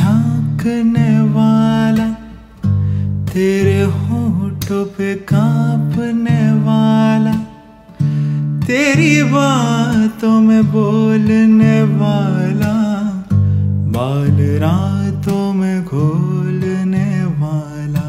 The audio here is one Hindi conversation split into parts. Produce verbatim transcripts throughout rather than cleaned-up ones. झांकने वाला, तेरे होठों पे कांपने वाला, तेरी बातों में बोलने वाला, बाल रातों में घोलने वाला।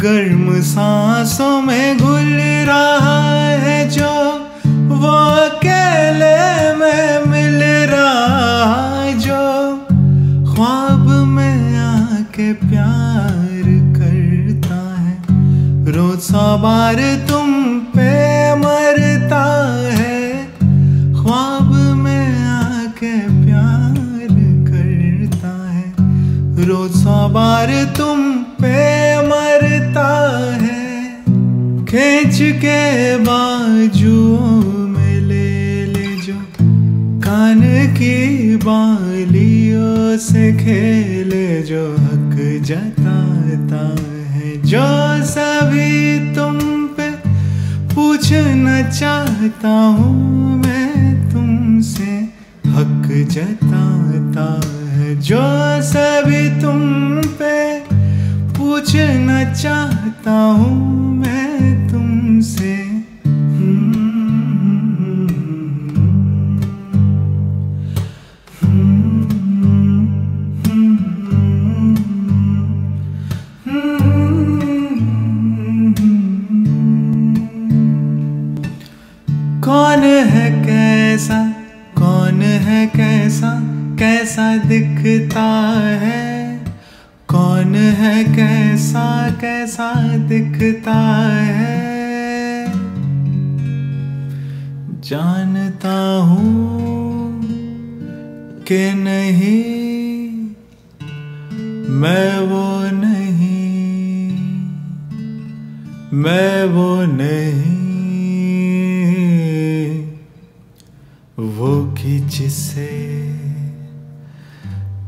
गर्म सांसों में घुल रहा है जो, वो अकेले में मिल रहा है जो, ख्वाब में आके प्यार करता है, रोज सवार तुम पे मरता है, ख्वाब में आके प्यार करता है, रोज सवार तुम पे मरता है। खींच के बाजुओं में ले ले जो, कान की बालियों से खेले जो, हक जताता है जो सभी तुम पे, पूछना चाहता हूँ मैं तुमसे, हक जताता है जो सभी तुम पे, पूछना चाहता हूँ मैं तुमसे। कौन है कैसा, कौन है कैसा, कैसा दिखता है, कौन है कैसा, कैसा दिखता है। जानता हूँ कि नहीं मैं वो नहीं, मैं वो नहीं, वो कि जिससे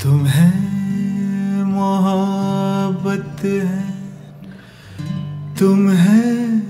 तुम्हें मोहब्बत है, तुम्हें